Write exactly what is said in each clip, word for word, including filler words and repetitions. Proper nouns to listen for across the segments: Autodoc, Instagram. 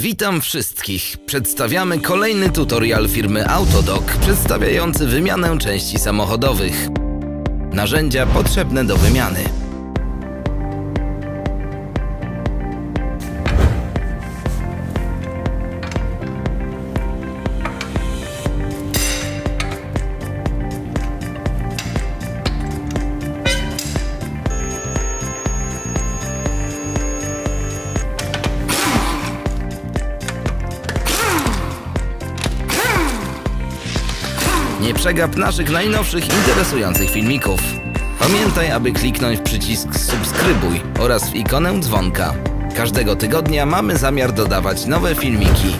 Witam wszystkich! Przedstawiamy kolejny tutorial firmy Autodoc przedstawiający wymianę części samochodowych. Narzędzia potrzebne do wymiany. Nie przegap naszych najnowszych, interesujących filmików. Pamiętaj, aby kliknąć w przycisk subskrybuj oraz w ikonę dzwonka. Każdego tygodnia mamy zamiar dodawać nowe filmiki.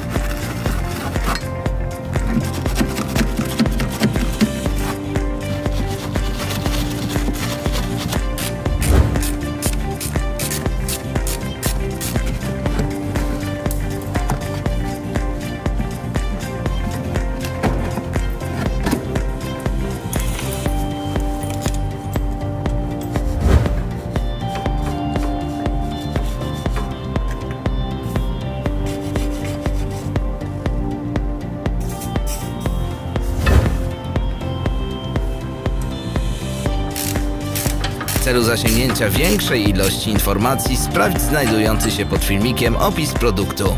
W celu zasięgnięcia większej ilości informacji sprawdź znajdujący się pod filmikiem opis produktu.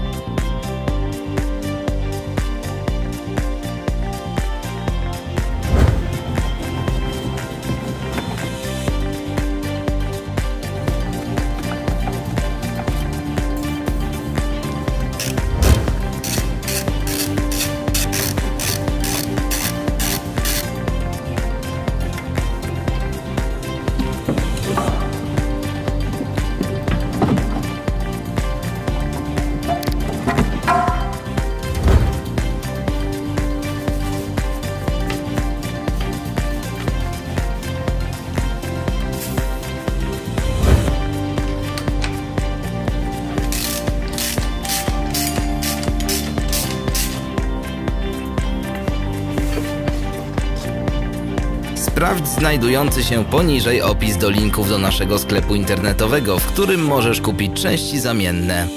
Sprawdź znajdujący się poniżej opis do linków do naszego sklepu internetowego, w którym możesz kupić części zamienne.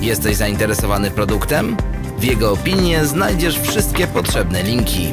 Jesteś zainteresowany produktem? W jego opinie znajdziesz wszystkie potrzebne linki.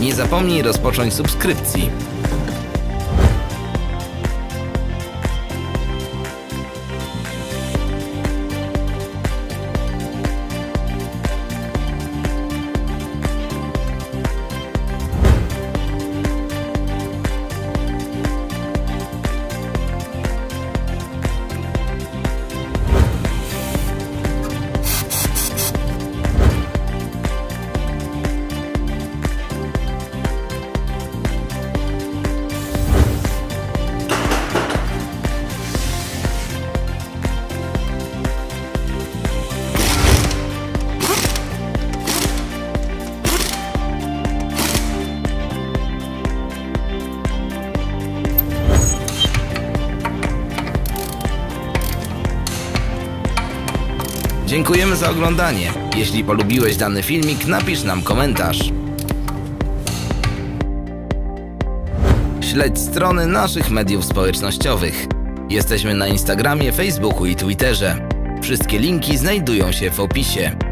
Nie zapomnij rozpocząć subskrypcji. Dziękujemy za oglądanie. Jeśli polubiłeś dany filmik, napisz nam komentarz. śledź strony naszych mediów społecznościowych. Jesteśmy na Instagramie, Facebooku i Twitterze. Wszystkie linki znajdują się w opisie.